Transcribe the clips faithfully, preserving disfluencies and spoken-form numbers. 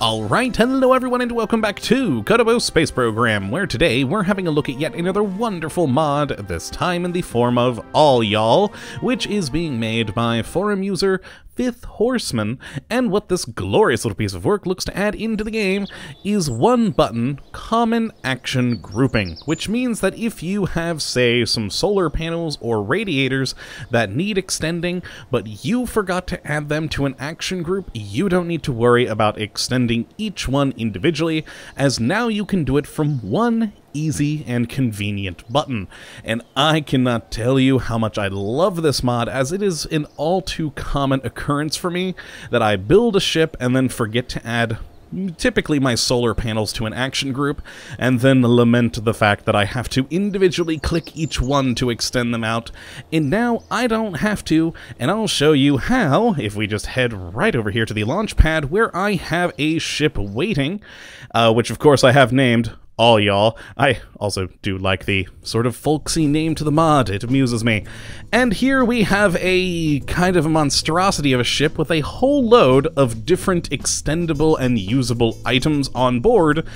Alright, hello everyone and welcome back to Kotobo's Space Program, where today we're having a look at yet another wonderful mod, this time in the form of All Y'All, which is being made by forum user Fifth Horseman, and what this glorious little piece of work looks to add into the game is one button, Common Action Grouping, which means that if you have, say, some solar panels or radiators that need extending, but you forgot to add them to an action group, you don't need to worry about extending each one individually, as now you can do it from one easy and convenient button. And I cannot tell you how much I love this mod, as it is an all too common occurrence for me that I build a ship and then forget to add typically my solar panels to an action group, and then lament the fact that I have to individually click each one to extend them out. And now I don't have to, and I'll show you how, if we just head right over here to the launch pad, where I have a ship waiting, uh, which of course I have named All Y'all. I also do like the sort of folksy name to the mod, it amuses me. And here we have a kind of a monstrosity of a ship with a whole load of different extendable and usable items on board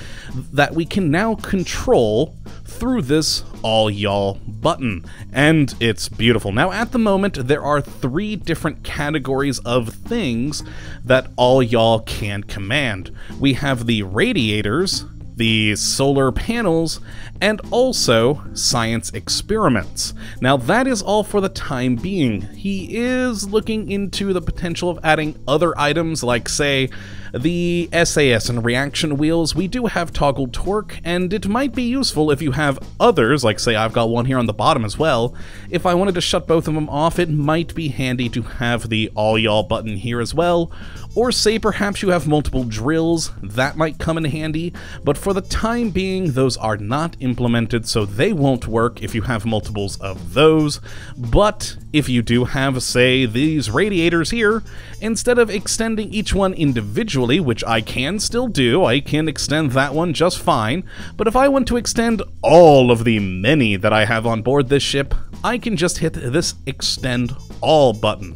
that we can now control through this All Y'all button, and it's beautiful. Now at the moment there are three different categories of things that All Y'all can command. We have the radiators, the solar panels, and also science experiments. Now that is all for the time being. He is looking into the potential of adding other items like, say, the S A S and reaction wheels. We do have toggled torque, and it might be useful if you have others, like say I've got one here on the bottom as well. If I wanted to shut both of them off, it might be handy to have the All Y'All button here as well. Or say perhaps you have multiple drills, that might come in handy, but for the time being those are not implemented, so they won't work if you have multiples of those. But if you do have, say, these radiators here, instead of extending each one individually, which I can still do, I can extend that one just fine, but if I want to extend all of the many that I have on board this ship, I can just hit this Extend All button,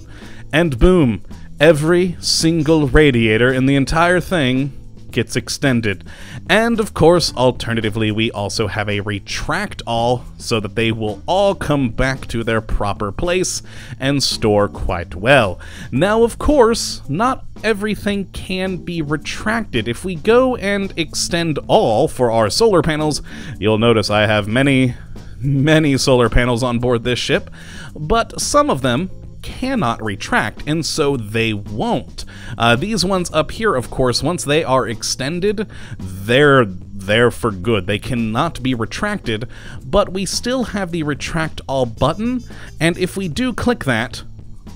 and boom, every single radiator in the entire thing gets extended. And of course, alternatively, we also have a retract all, so that they will all come back to their proper place and store quite well. Now, of course, not everything can be retracted. If we go and extend all for our solar panels, you'll notice I have many, many solar panels on board this ship, but some of them cannot retract, and so they won't. Uh, these ones up here, of course, once they are extended, they're there for good. They cannot be retracted, but we still have the retract all button, and if we do click that,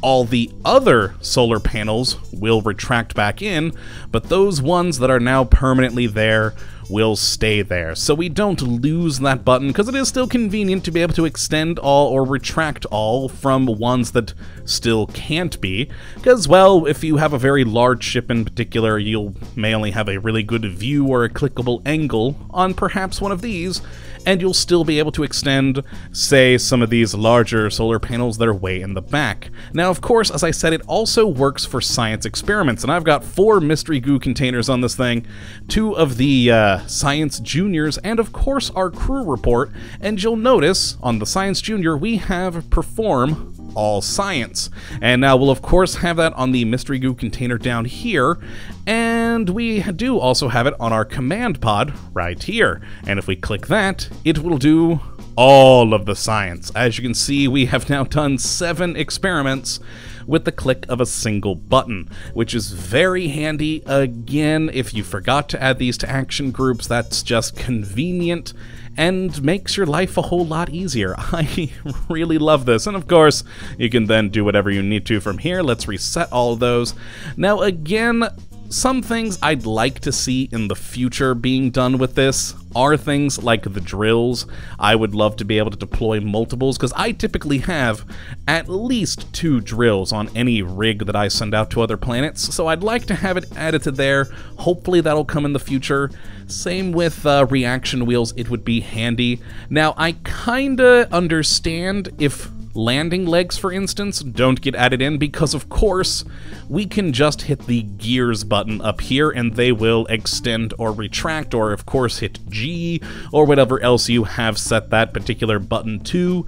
all the other solar panels will retract back in, but those ones that are now permanently there will stay there. So we don't lose that button, because it is still convenient to be able to extend all or retract all from ones that still can't be, because, well, if you have a very large ship in particular, you may only have a really good view or a clickable angle on perhaps one of these, and you'll still be able to extend, say, some of these larger solar panels that are way in the back. Now, of course, as I said, it also works for science experiments, and I've got four Mystery Goo containers on this thing, two of the uh, Science Juniors, and of course our crew report, and you'll notice on the Science Junior we have perform all science, and now we'll of course have that on the Mystery Goo container down here, and we do also have it on our command pod right here, and if we click that, it will do all of the science. As you can see, we have now done seven experiments with the click of a single button, which is very handy. Again, if you forgot to add these to action groups, that's just convenient and makes your life a whole lot easier. I really love this, and of course you can then do whatever you need to from here. Let's reset all of those. Now again, some things I'd like to see in the future being done with this are things like the drills. I would love to be able to deploy multiples, because I typically have at least two drills on any rig that I send out to other planets, so I'd like to have it added to there. Hopefully that'll come in the future. Same with uh, reaction wheels, it would be handy. Now I kinda understand if landing legs, for instance, don't get added in because, of course, we can just hit the gears button up here and they will extend or retract, or of course hit G or whatever else you have set that particular button to.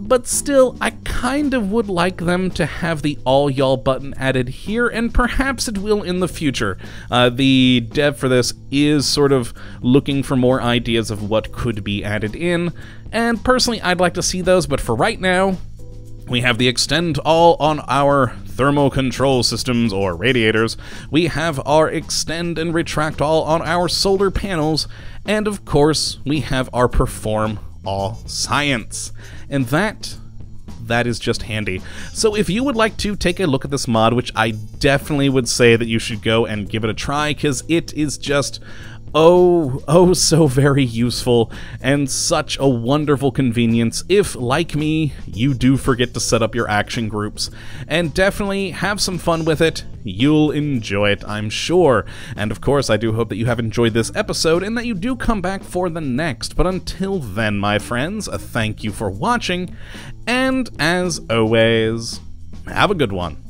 But still, I kind of would like them to have the All Y'all button added here, and perhaps it will in the future. Uh, the dev for this is sort of looking for more ideas of what could be added in, and personally I'd like to see those, but for right now, we have the extend all on our thermal control systems or radiators, we have our extend and retract all on our solar panels, and of course we have our perform all science. And that, that is just handy. So if you would like to take a look at this mod, which I definitely would say that you should go and give it a try, because it is just oh, oh so very useful and such a wonderful convenience if, like me, you do forget to set up your action groups. And definitely have some fun with it. You'll enjoy it, I'm sure. And of course, I do hope that you have enjoyed this episode and that you do come back for the next. But until then, my friends, a thank you for watching, and as always, have a good one.